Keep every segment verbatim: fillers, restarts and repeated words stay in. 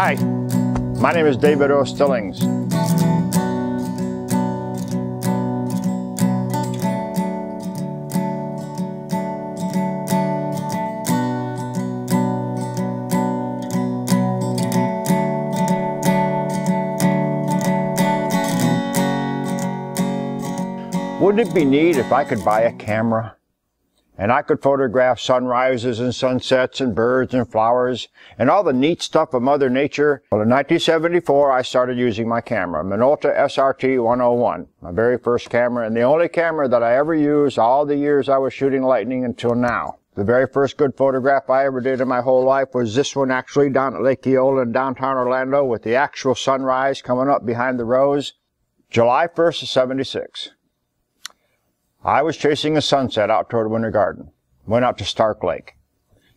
Hi, my name is David O. Stillings. Wouldn't it be neat if I could buy a camera? And I could photograph sunrises and sunsets and birds and flowers and all the neat stuff of Mother Nature. Well, in nineteen seventy-four, I started using my camera, Minolta S R T one oh one, my very first camera and the only camera that I ever used all the years I was shooting lightning until now. The very first good photograph I ever did in my whole life was this one, actually, down at Lake Eola in downtown Orlando, with the actual sunrise coming up behind the rose, July first of seventy-six. I was chasing a sunset out toward Winter Garden. Went out to Stark Lake.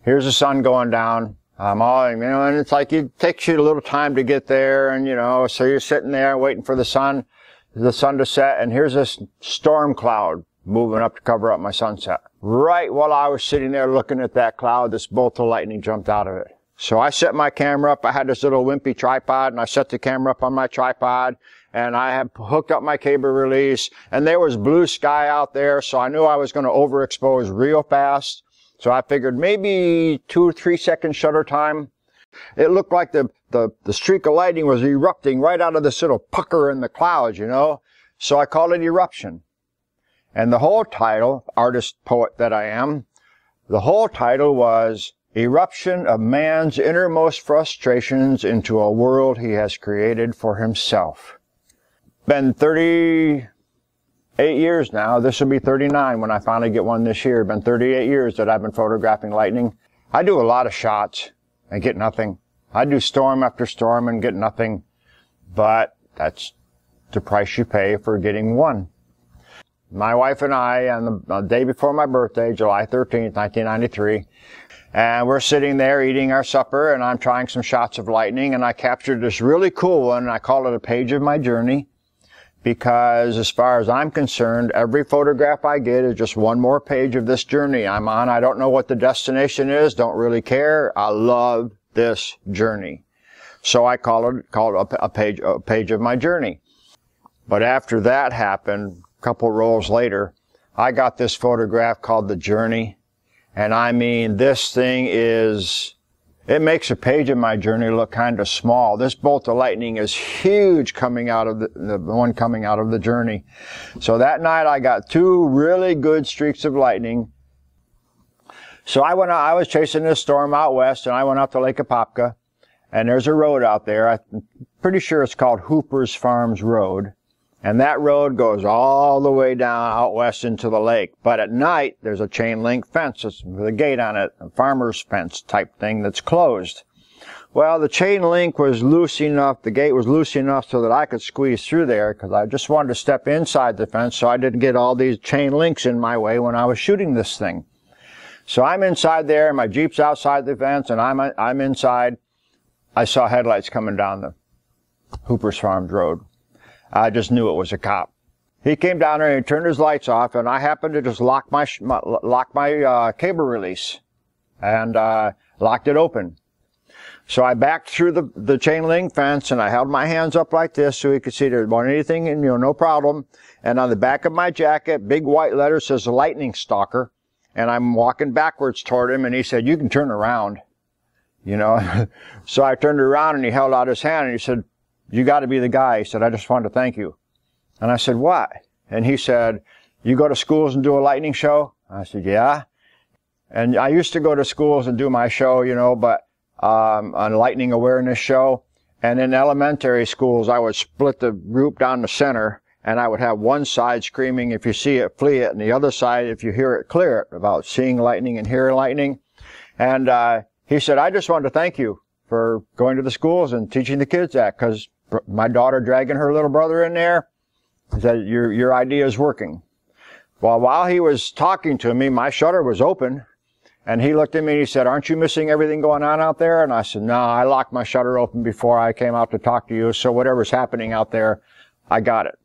Here's the sun going down. I'm all, you know, and it's like it takes you a little time to get there, and you know, so you're sitting there waiting for the sun, the sun to set, and here's this storm cloud moving up to cover up my sunset. Right while I was sitting there looking at that cloud, this bolt of lightning jumped out of it. So I set my camera up. I had this little wimpy tripod, and I set the camera up on my tripod, and I had hooked up my cable release, and there was blue sky out there, so I knew I was going to overexpose real fast. So I figured maybe two or three second shutter time. It looked like the, the, the streak of lightning was erupting right out of this little pucker in the clouds, you know. So I called it Eruption. And the whole title, artist poet that I am, the whole title was Eruption of Man's Innermost Frustrations into a World He Has Created for Himself. Been thirty-eight years now. This will be thirty-nine when I finally get one this year. Been thirty-eight years that I've been photographing lightning. I do a lot of shots and get nothing. I do storm after storm and get nothing, but that's the price you pay for getting one. My wife and I, on the day before my birthday, July thirteenth, nineteen ninety-three, and we're sitting there eating our supper, and I'm trying some shots of lightning, and I captured this really cool one, and I call it A Page of My Journey, because as far as I'm concerned, every photograph I get is just one more page of this journey I'm on. I don't know what the destination is, don't really care. I love this journey. So I call it, call it a, a, page, a page of my journey. But after that happened, a couple rolls later, I got this photograph called The Journey. And I mean, this thing is, it makes a page of my journey look kind of small. This bolt of lightning is huge coming out of the, the one coming out of The Journey. So that night I got two really good streaks of lightning. So I went out, I was chasing this storm out west, and I went out to Lake Apopka, and there's a road out there. I'm pretty sure it's called Hooper's Farms Road. And that road goes all the way down out west into the lake. But at night, there's a chain link fence with a gate on it, a farmer's fence type thing that's closed. Well, the chain link was loose enough, the gate was loose enough so that I could squeeze through there, because I just wanted to step inside the fence so I didn't get all these chain links in my way when I was shooting this thing. So I'm inside there, and my Jeep's outside the fence, and I'm, I'm inside. I saw headlights coming down the Hooper's Farms Road. I just knew it was a cop. He came down there and he turned his lights off, and I happened to just lock my, sh my lock my uh, cable release, and uh, locked it open. So I backed through the, the chain link fence, and I held my hands up like this so he could see there wasn't anything, and you know, no problem. And on the back of my jacket, big white letter says Lightning Stalker, and I'm walking backwards toward him, and he said, "You can turn around," you know. So I turned around, and he held out his hand, and he said, "You got to be the guy." He said, "I just wanted to thank you." And I said, "What?" And he said, "You go to schools and do a lightning show?" I said, "Yeah." And I used to go to schools and do my show, you know, but um, on lightning awareness show. And in elementary schools, I would split the group down the center, and I would have one side screaming, "If you see it, flee it," and the other side, "If you hear it, clear it," about seeing lightning and hearing lightning. And uh, he said, "I just wanted to thank you for going to the schools and teaching the kids that, because my daughter dragging her little brother in there, said, your, your idea is working." Well, while he was talking to me, my shutter was open, and he looked at me and he said, "Aren't you missing everything going on out there?" And I said, "No, I locked my shutter open before I came out to talk to you, so whatever's happening out there, I got it."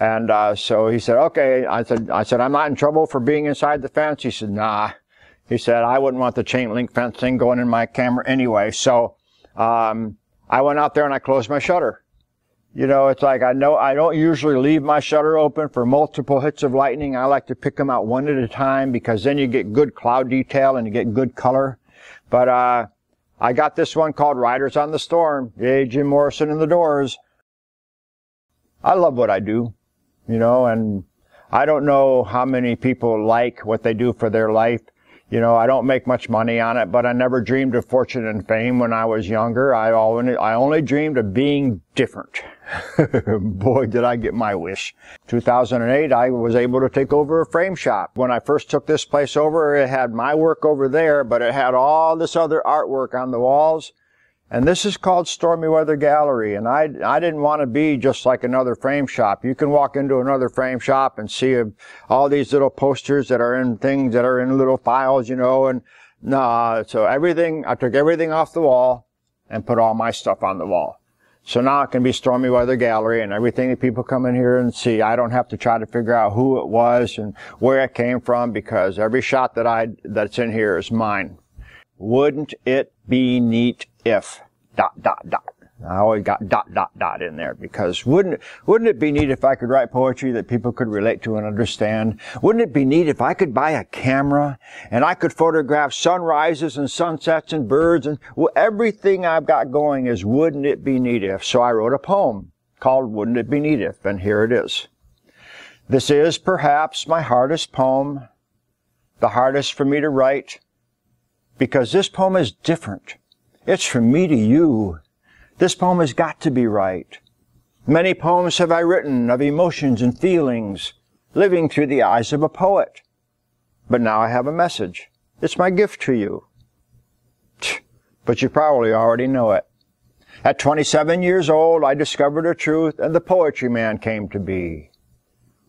And uh, so he said, "Okay." I said, I said, "I'm not in trouble for being inside the fence?" He said, "Nah." He said, "I wouldn't want the chain link fence thing going in my camera anyway, so um, I went out there and I closed my shutter. You know, it's like I know I don't usually leave my shutter open for multiple hits of lightning. I like to pick them out one at a time because then you get good cloud detail and you get good color. But uh, I got this one called Riders on the Storm. Yay, Jim Morrison and the Doors. I love what I do, you know, and I don't know how many people like what they do for their life. You know, I don't make much money on it, but I never dreamed of fortune and fame when I was younger. I only, I only dreamed of being different. Boy, did I get my wish. two thousand eight, I was able to take over a frame shop. When I first took this place over, it had my work over there, but it had all this other artwork on the walls. And this is called Stormy Weather Gallery, and I, I didn't want to be just like another frame shop. You can walk into another frame shop and see a, all these little posters that are in things that are in little files, you know, and nah, so everything, I took everything off the wall and put all my stuff on the wall. So now it can be Stormy Weather Gallery, and everything that people come in here and see, I don't have to try to figure out who it was and where it came from, because every shot that I, that's in here is mine. Wouldn't it be neat if dot dot dot? I always got dot dot dot in there because wouldn't wouldn't it be neat if I could write poetry that people could relate to and understand? Wouldn't it be neat if I could buy a camera and I could photograph sunrises and sunsets and birds and well, everything I've got going is wouldn't it be neat if? So I wrote a poem called Wouldn't It Be Neat If, and here it is. This is perhaps my hardest poem, the hardest for me to write, because this poem is different. It's from me to you. This poem has got to be right. Many poems have I written of emotions and feelings, living through the eyes of a poet. But now I have a message. It's my gift to you. But you probably already know it. At twenty-seven years old, I discovered a truth, and the Poetry Man came to be.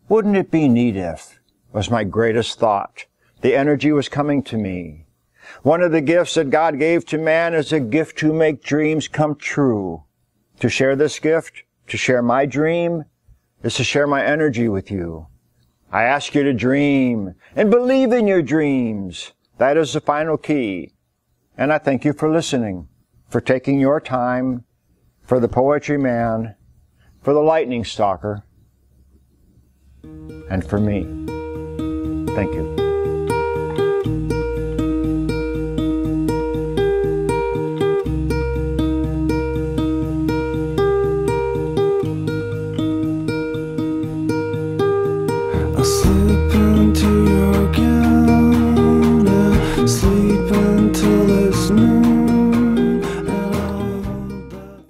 Wouldn't it be neat if, was my greatest thought. The energy was coming to me. One of the gifts that God gave to man is a gift to make dreams come true. To share this gift, to share my dream, is to share my energy with you. I ask you to dream and believe in your dreams. That is the final key. And I thank you for listening, for taking your time, for the Poetry Man, for the Lightning Stalker, and for me. Thank you.